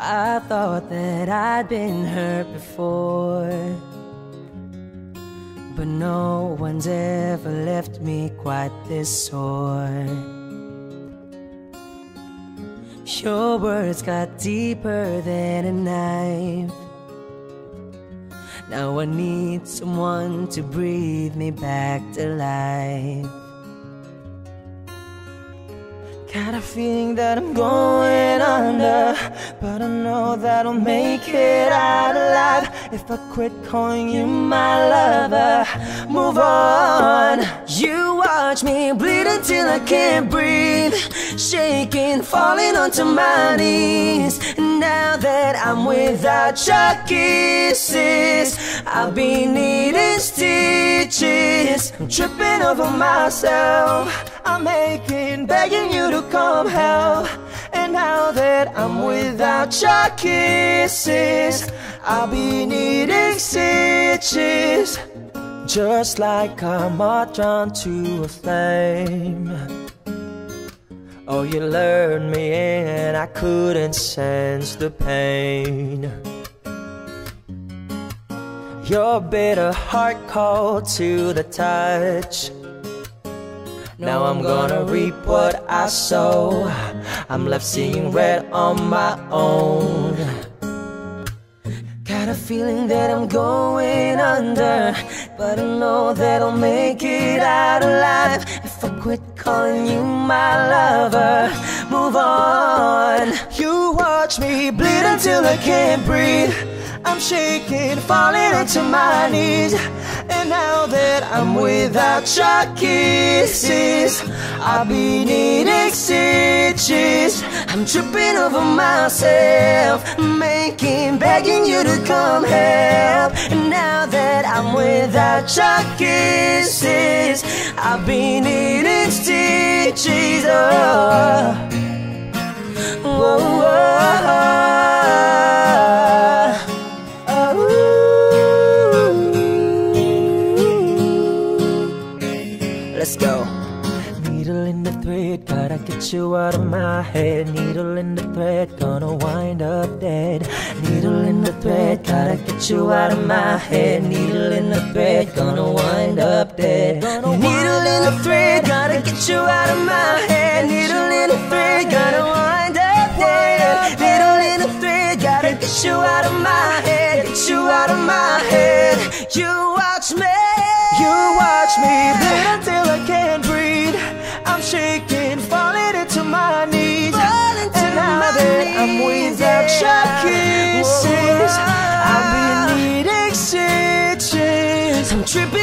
I thought that I'd been hurt before, but no one's ever left me quite this sore. Your words got deeper than a knife. Now I need someone to breathe me back to life. Got a feeling that I'm going under, but I know that I'll make it out alive if I quit calling you my lover. Move on. You watch me bleed until I can't breathe, shaking, falling onto my knees. And now that I'm without your kisses, I'll be needing stitches. I'm tripping over myself, I'm aching, begging you to come help. And now that I'm without your kisses, I'll be needing stitches. Just like I'm drawn to a flame. Oh, you lured me in and I couldn't sense the pain. Your bitter heart cold to the touch. Now I'm gonna reap what I sow. I'm left seeing red on my own. Got a feeling that I'm going under, but I know that I'll make it out alive if I quit calling you my lover. Move on. You watch me bleed until I can't breathe, I'm shaking, falling onto my knees. And now that I'm without your kisses, I'll be needing stitches. I'm tripping over myself, making, begging you to come help. And now that I'm without your kisses, I'll be needing stitches. Oh, oh, oh, oh. Let's go. Needle in the thread, gotta get you out of my head. Needle in the thread, gonna wind up dead. Needle in the thread, gotta get you out of my head. Needle in the thread, gonna wind up dead. Needle in the thread, gotta get you out of my head. Needle in the thread, gotta wind up dead. Needle in the thread, gotta get you out of my head. Get you out of my head. You watch me. You watch me bleed until I can't breathe, I'm shaking, falling into my knees. And now that I'm without your kisses, I'll be needing stitches. I'm tripping